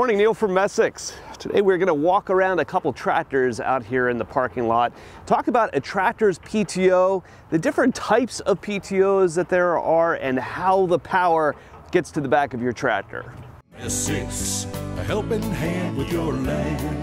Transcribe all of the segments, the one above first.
Morning, Neil from Messick's. Today we're going to walk around a couple tractors out here in the parking lot, talk about a tractor's PTO, the different types of PTOs that there are, and how the power gets to the back of your tractor. Messick's, a helping hand with your land.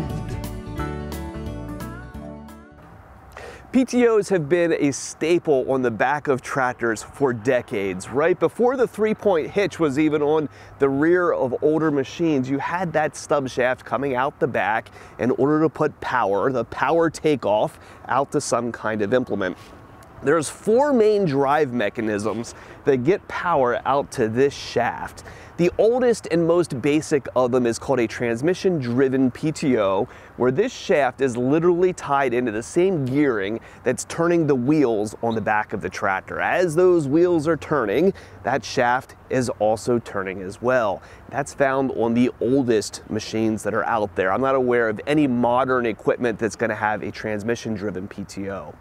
PTOs have been a staple on the back of tractors for decades. Right before the three-point hitch was even on the rear of older machines, you had that stub shaft coming out the back in order to put power, the power takeoff, out to some kind of implement. There's four main drive mechanisms that get power out to this shaft. The oldest and most basic of them is called a transmission-driven PTO, where this shaft is literally tied into the same gearing that's turning the wheels on the back of the tractor. As those wheels are turning, that shaft is also turning as well. That's found on the oldest machines that are out there. I'm not aware of any modern equipment that's going to have a transmission-driven PTO.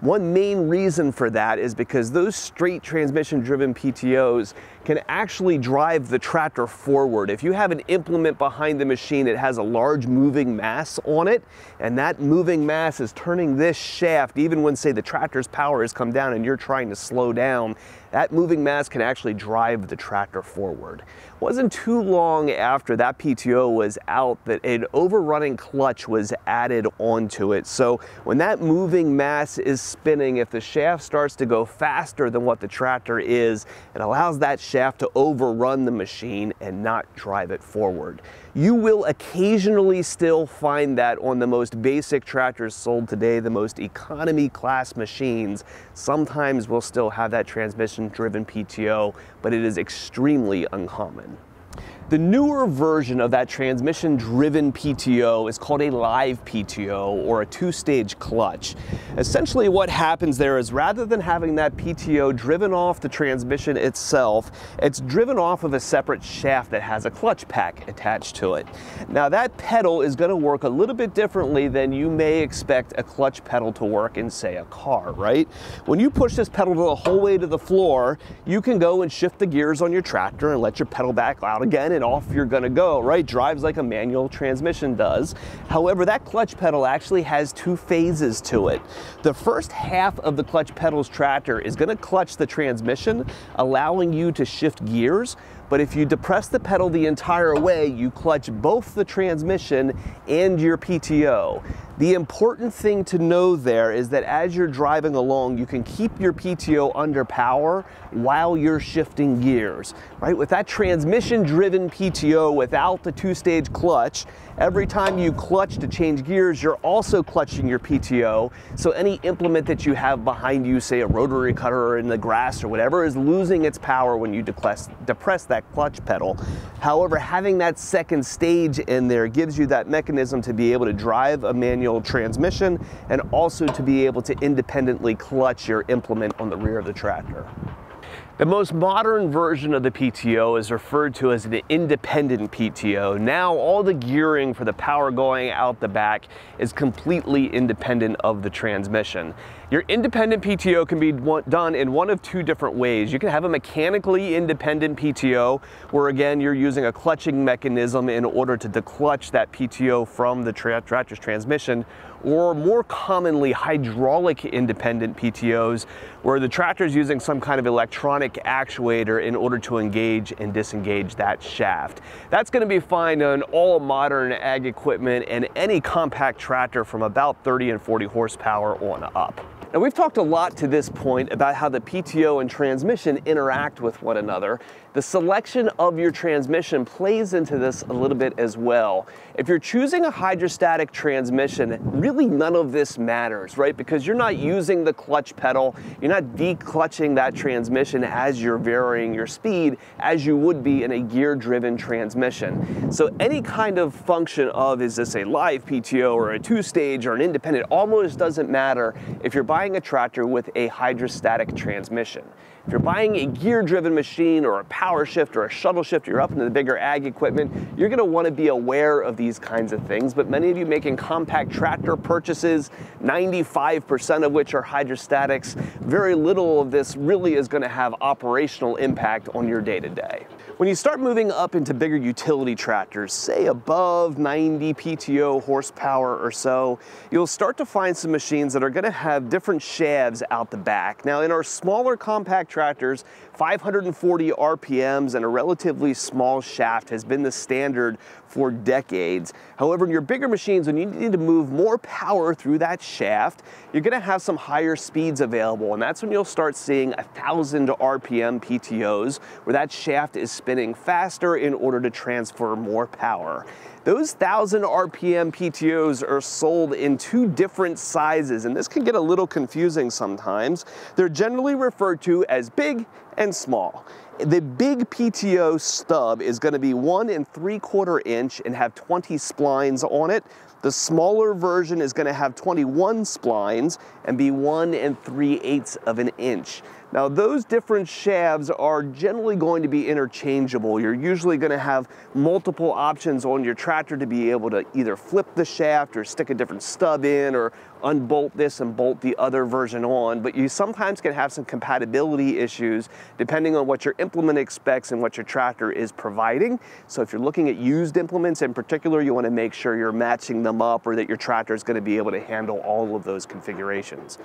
One main reason for that is because those straight transmission-driven PTOs can actually drive the tractor forward. If you have an implement behind the machine, it has a large moving mass on it, and that moving mass is turning this shaft, even when, say, the tractor's power has come down and you're trying to slow down, that moving mass can actually drive the tractor forward. It wasn't too long after that PTO was out that an overrunning clutch was added onto it. So when that moving mass is spinning, if the shaft starts to go faster than what the tractor is, it allows that shaft to overrun the machine and not drive it forward. You will occasionally still find that on the most basic tractors sold today. The most economy class machines sometimes will still have that transmission driven PTO, but it is extremely uncommon. The newer version of that transmission-driven PTO is called a live PTO, or a two-stage clutch. Essentially what happens there is, rather than having that PTO driven off the transmission itself, it's driven off of a separate shaft that has a clutch pack attached to it. Now that pedal is going to work a little bit differently than you may expect a clutch pedal to work in, say, a car, right? When you push this pedal the whole way to the floor, you can go and shift the gears on your tractor and let your pedal back out again, and off you're gonna go, right? Drives like a manual transmission does. However, that clutch pedal actually has two phases to it. The first half of the clutch pedal's tractor is gonna clutch the transmission, allowing you to shift gears. But if you depress the pedal the entire way, you clutch both the transmission and your PTO. The important thing to know there is that as you're driving along, you can keep your PTO under power while you're shifting gears, right? With that transmission-driven PTO without the two-stage clutch, every time you clutch to change gears, you're also clutching your PTO. So any implement that you have behind you, say a rotary cutter or in the grass or whatever, is losing its power when you depress that clutch pedal. However, having that second stage in there gives you that mechanism to be able to drive a manual transmission and also to be able to independently clutch your implement on the rear of the tractor. The most modern version of the PTO is referred to as an independent PTO. Now all the gearing for the power going out the back is completely independent of the transmission. Your independent PTO can be done in one of two different ways. You can have a mechanically independent PTO, where again you're using a clutching mechanism in order to declutch that PTO from the tractor's transmission, or more commonly hydraulic independent PTOs, where the tractor is using some kind of electronic actuator in order to engage and disengage that shaft. That's going to be fine on all modern ag equipment and any compact tractor from about 30 and 40 horsepower on up. Now we've talked a lot to this point about how the PTO and transmission interact with one another. The selection of your transmission plays into this a little bit as well. If you're choosing a hydrostatic transmission, really none of this matters, right? Because you're not using the clutch pedal, you're not declutching that transmission as you're varying your speed as you would be in a gear-driven transmission. So any kind of function of, is this a live PTO or a two-stage or an independent, almost doesn't matter if you're buying a tractor with a hydrostatic transmission. If you're buying a gear-driven machine or a power shift or a shuttle shift, you're up into the bigger ag equipment, you're going to want to be aware of these kinds of things. But many of you making compact tractor purchases, 95% of which are hydrostatics, very little of this really is going to have operational impact on your day-to-day. When you start moving up into bigger utility tractors, say above 90 PTO horsepower or so, you'll start to find some machines that are going to have different shavs out the back. Now, in our smaller compact tractors, 540 RPMs and a relatively small shaft has been the standard for decades. However, in your bigger machines, when you need to move more power through that shaft, you're going to have some higher speeds available, and that's when you'll start seeing 1,000 RPM PTOs, where that shaft is spinning faster in order to transfer more power. Those 1,000 RPM PTOs are sold in two different sizes, and this can get a little confusing sometimes. They're generally referred to as big and small. The big PTO stub is going to be 1 3/4 inch and have 20 splines on it. The smaller version is going to have 21 splines and be 1 3/8 inch. Now, those different shavs are generally going to be interchangeable. You're usually going to have multiple options on your tractor to be able to either flip the shaft or stick a different stub in or unbolt this and bolt the other version on, but you sometimes can have some compatibility issues depending on what your implement expects and what your tractor is providing. So if you're looking at used implements in particular, you want to make sure you're matching them up or that your tractor is going to be able to handle all of those configurations.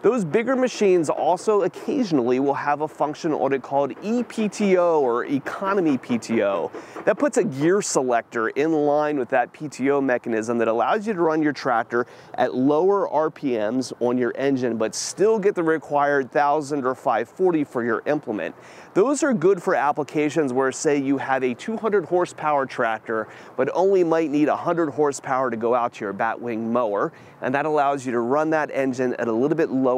Those bigger machines also occasionally will have a function on it called ePTO or economy PTO. That puts a gear selector in line with that PTO mechanism that allows you to run your tractor at lower RPMs on your engine, but still get the required 1,000 or 540 for your implement. Those are good for applications where, say, you have a 200 horsepower tractor, but only might need 100 horsepower to go out to your batwing mower, and that allows you to run that engine at a little bit lower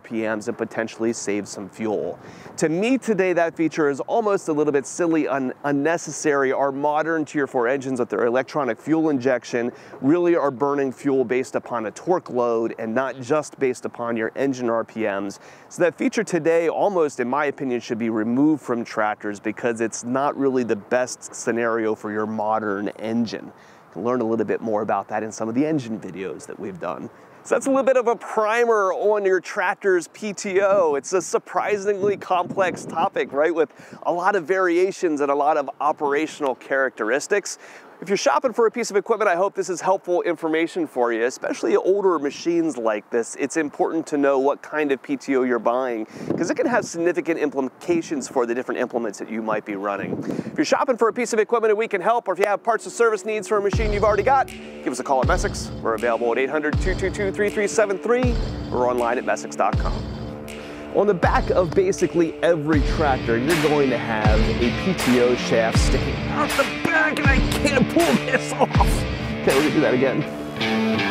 RPMs and potentially save some fuel. To me today, that feature is almost a little bit silly and unnecessary. Our modern Tier 4 engines with their electronic fuel injection really are burning fuel based upon a torque load and not just based upon your engine RPMs. So that feature today almost, in my opinion, should be removed from tractors because it's not really the best scenario for your modern engine. You can learn a little bit more about that in some of the engine videos that we've done. So that's a little bit of a primer on your tractor's PTO. It's a surprisingly complex topic, right? With a lot of variations and a lot of operational characteristics. If you're shopping for a piece of equipment, I hope this is helpful information for you, especially older machines like this. It's important to know what kind of PTO you're buying because it can have significant implications for the different implements that you might be running. If you're shopping for a piece of equipment that we can help, or if you have parts or service needs for a machine you've already got, give us a call at Messick's. We're available at 800-222-3373 or online at messick's.com. On the back of basically every tractor, you're going to have a PTO shaft sticking out the back, and I can't pull this off. Okay, we're gonna do that again.